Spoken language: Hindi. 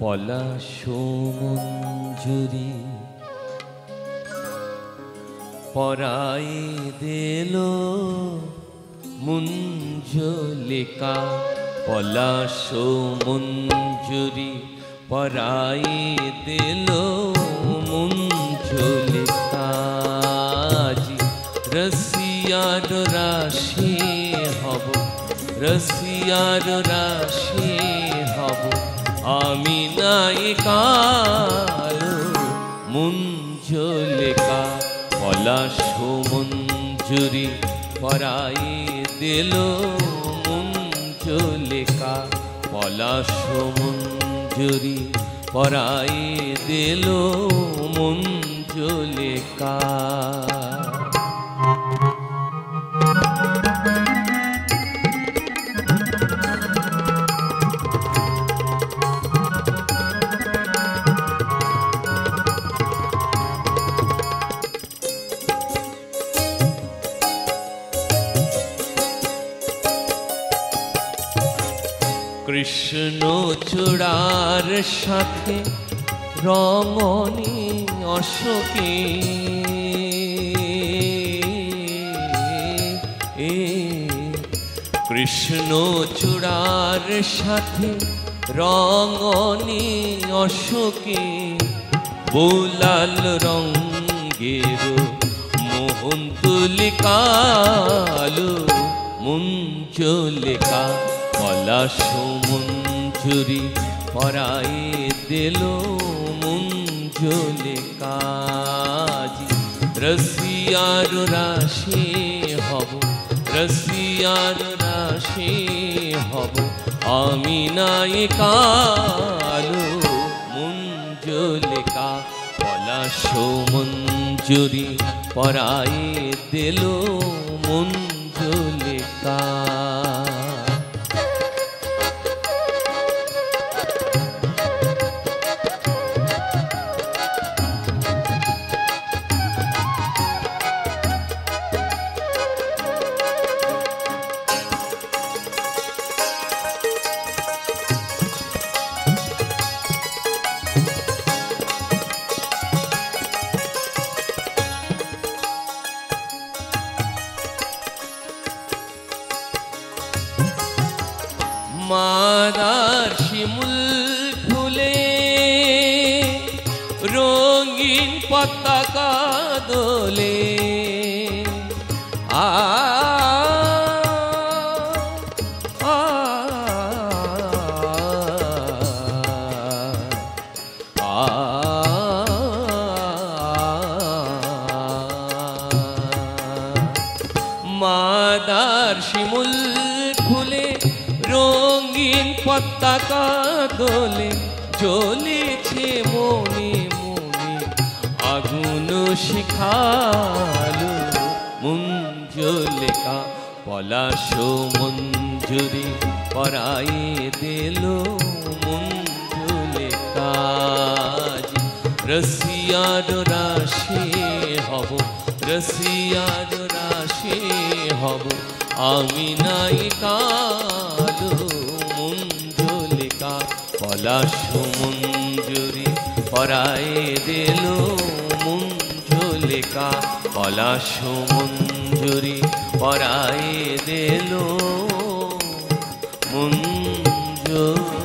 পলাশ মঞ্জুরি পরায়ে দেলো মুঞ্জলিকা পলাশ মঞ্জুরি পরায়ে দেলো মুঞ্জলিকা জি রসিয়ার রাশি হব রসিয়ার রাশি হব आमी नायिका मुंजुलिका पलाश मंजूरी पराये देलो मुंजुलिका पलाश मंजूरी पराये देलो मुंजुलिका कृष्ण चूड़ार साथे रमणी अशोके कृष्ण चूड़ार साथे रमणी अशोके बोलाल रंगेर मोहन तुलिकालो मुंजुलिका पलाश मंजूरी पराये देलो मुंजुलिका जी रसियार राशि हब रसियार राशि हब आमी नायिका मुंजुलिका पलाश मंजूरी पराये देलो मुंजुलिका मादार शिमुल फुले रंगीन पताका दोले आ मादार शिमुल फुले रंगीन पताका दोले जोले छे मोने मोने आगुन शिखालो मुंजुलिका पलाश मंजूरी पराये देलो मुंजुलिका जी रसियार राशि हब रसियार राशि हब आमी नायिका पलाश मंजूरी पराये देलो मुंजुलिका पलाश मंजूरी पराये देलो मुंजुलिका।